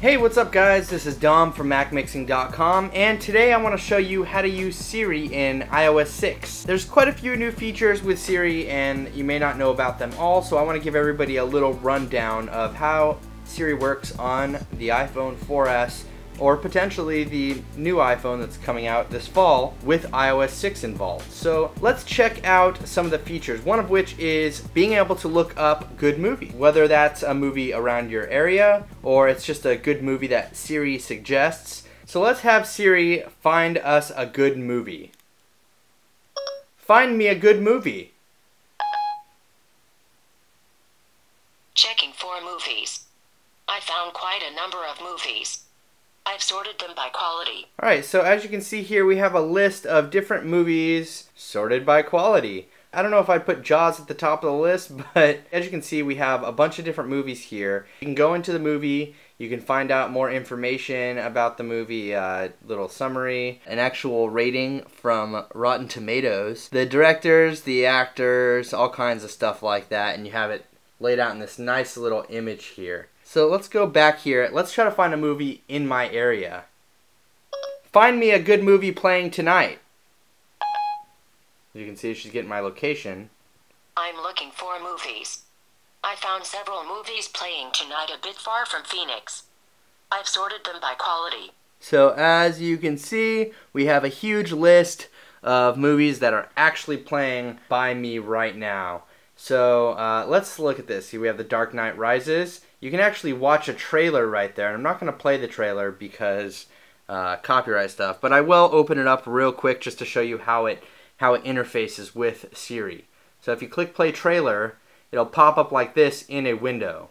Hey, what's up guys? This is Dom from MacMixing.com, and today I want to show you how to use Siri in iOS 6. There's quite a few new features with Siri and you may not know about them all, so I want to give everybody a little rundown of how Siri works on the iPhone 4S or potentially the new iPhone that's coming out this fall with iOS 6 involved. So let's check out some of the features, one of which is being able to look up good movie, whether that's a movie around your area or it's just a good movie that Siri suggests. So let's have Siri find us a good movie. Find me a good movie. Checking for movies. I found quite a number of movies. I've sorted them by quality. Alright, so as you can see here, we have a list of different movies sorted by quality. I don't know if I'd put Jaws at the top of the list, but as you can see, we have a bunch of different movies here. You can go into the movie, you can find out more information about the movie, a little summary, an actual rating from Rotten Tomatoes, the directors, the actors, all kinds of stuff like that, and you have it laid out in this nice little image here. So let's go back here. Let's try to find a movie in my area. Find me a good movie playing tonight. As you can see, she's getting my location. I'm looking for movies. I found several movies playing tonight a bit far from Phoenix. I've sorted them by quality. So as you can see, we have a huge list of movies that are actually playing by me right now. So let's look at this. Here we have The Dark Knight Rises. You can actually watch a trailer right there. And I'm not going to play the trailer because copyright stuff, but I will open it up real quick just to show you how it interfaces with Siri. So if you click play trailer, it'll pop up like this in a window.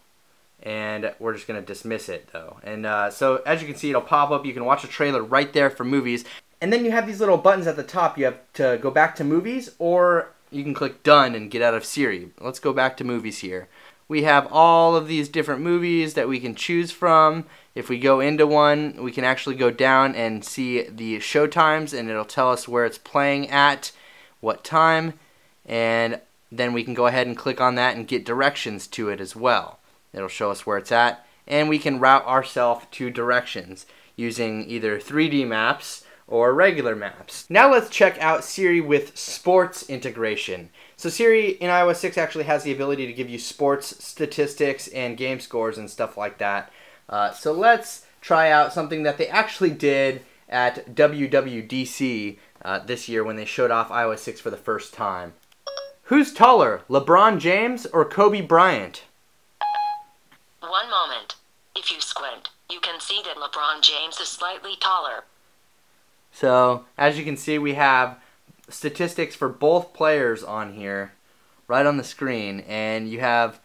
And we're just going to dismiss it though. And so as you can see, it'll pop up. You can watch a trailer right there for movies. And then you have these little buttons at the top. You have to go back to movies, or you can click done and get out of Siri. Let's go back to movies here. We have all of these different movies that we can choose from. If we go into one, we can actually go down and see the show times, and it'll tell us where it's playing at, what time, and then we can go ahead and click on that and get directions to it as well. It'll show us where it's at, and we can route ourselves to directions using either 3D maps or regular maps. Now let's check out Siri with sports integration. So Siri in iOS 6 actually has the ability to give you sports statistics and game scores and stuff like that. So let's try out something that they actually did at WWDC this year when they showed off iOS 6 for the first time. Who's taller, LeBron James or Kobe Bryant? One moment. If you squint, you can see that LeBron James is slightly taller. So, as you can see, we have statistics for both players on here, right on the screen, and you have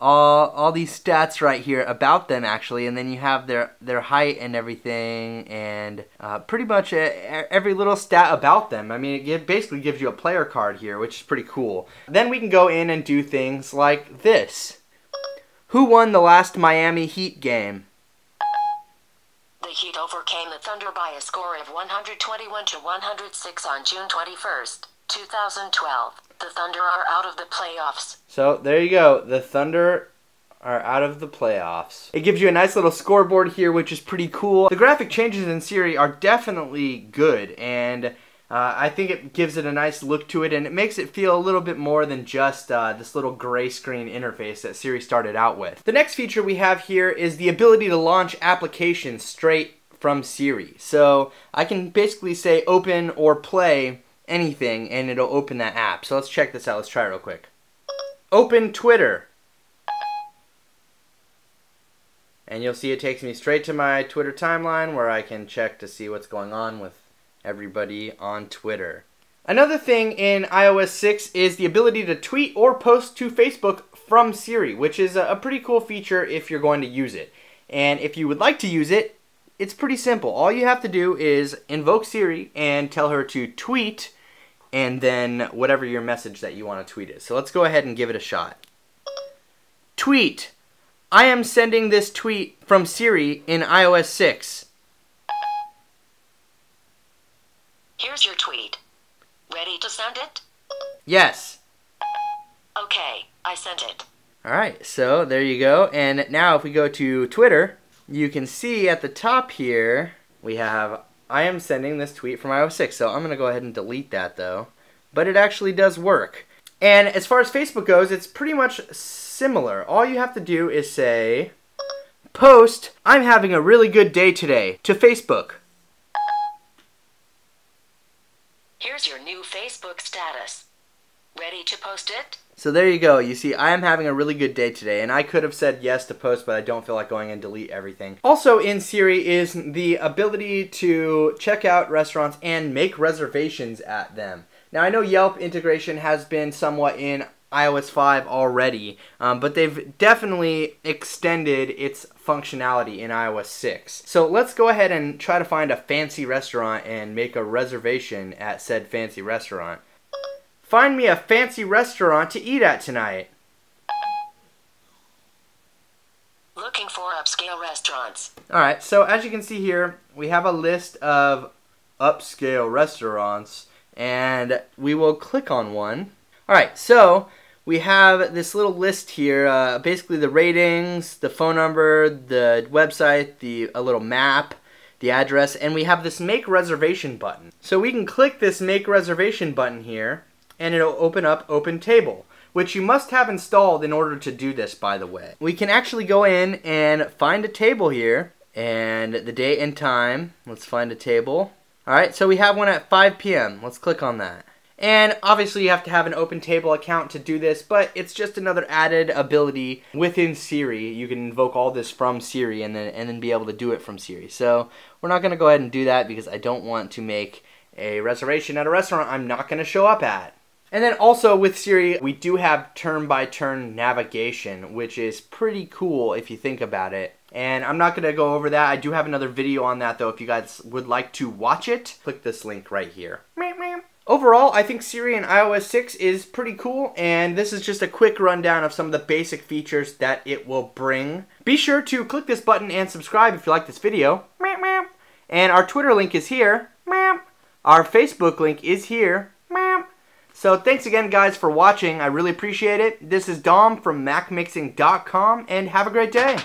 all these stats right here about them, actually, and then you have their height and everything, and pretty much every little stat about them. I mean, it basically gives you a player card here, which is pretty cool. Then we can go in and do things like this. Who won the last Miami Heat game? The Heat overcame the Thunder by a score of 121-106 on June 21st, 2012. The Thunder are out of the playoffs. So there you go. The Thunder are out of the playoffs. It gives you a nice little scoreboard here, which is pretty cool. The graphic changes in Siri are definitely good, and I think it gives it a nice look to it, and it makes it feel a little bit more than just this little gray screen interface that Siri started out with. The next feature we have here is the ability to launch applications straight from Siri. So I can basically say open or play anything, and it'll open that app. So let's check this out. Let's try it real quick. Open Twitter. And you'll see it takes me straight to my Twitter timeline where I can check to see what's going on with everybody on Twitter. Another thing in iOS 6 is the ability to tweet or post to Facebook from Siri, which is a pretty cool feature if you're going to use it. And if you would like to use it, it's pretty simple. All you have to do is invoke Siri and tell her to tweet, and then whatever your message that you want to tweet is. So let's go ahead and give it a shot. Tweet. I am sending this tweet from Siri in iOS 6. Here's your tweet. Ready to send it? Yes. Okay, I sent it. All right, so there you go. And now if we go to Twitter, you can see at the top here, we have, I am sending this tweet from iOS 6, so I'm going to go ahead and delete that though. But it actually does work. And as far as Facebook goes, it's pretty much similar. All you have to do is say, post, I'm having a really good day today, to Facebook. Here's your new Facebook status. Ready to post it? So there you go. You see, I am having a really good day today, and I could have said yes to post, but I don't feel like going and delete everything. Also in Siri is the ability to check out restaurants and make reservations at them. Now, I know Yelp integration has been somewhat in iOS 5 already, but they've definitely extended its functionality in iOS 6. So let's go ahead and try to find a fancy restaurant and make a reservation at said fancy restaurant. Find me a fancy restaurant to eat at tonight. Looking for upscale restaurants. Alright, so as you can see here, we have a list of upscale restaurants, and we will click on one. Alright, so we have this little list here, basically the ratings, the phone number, the website, a little map, the address, and we have this make reservation button. So we can click this make reservation button here, and it'll open up OpenTable, which you must have installed in order to do this, by the way. We can actually go in and find a table here, and the date and time. Let's find a table. Alright, so we have one at 5 p.m. Let's click on that. And obviously you have to have an OpenTable account to do this, but it's just another added ability within Siri. You can invoke all this from Siri and then be able to do it from Siri. So we're not going to go ahead and do that because I don't want to make a reservation at a restaurant I'm not going to show up at. And then also with Siri, we do have turn-by-turn navigation, which is pretty cool if you think about it. And I'm not going to go over that. I do have another video on that, though. If you guys would like to watch it, click this link right here. Overall, I think Siri in iOS 6 is pretty cool, and this is just a quick rundown of some of the basic features that it will bring. Be sure to click this button and subscribe if you like this video. And our Twitter link is here. Our Facebook link is here. So thanks again, guys, for watching. I really appreciate it. This is Dom from MacMixing.com, and have a great day.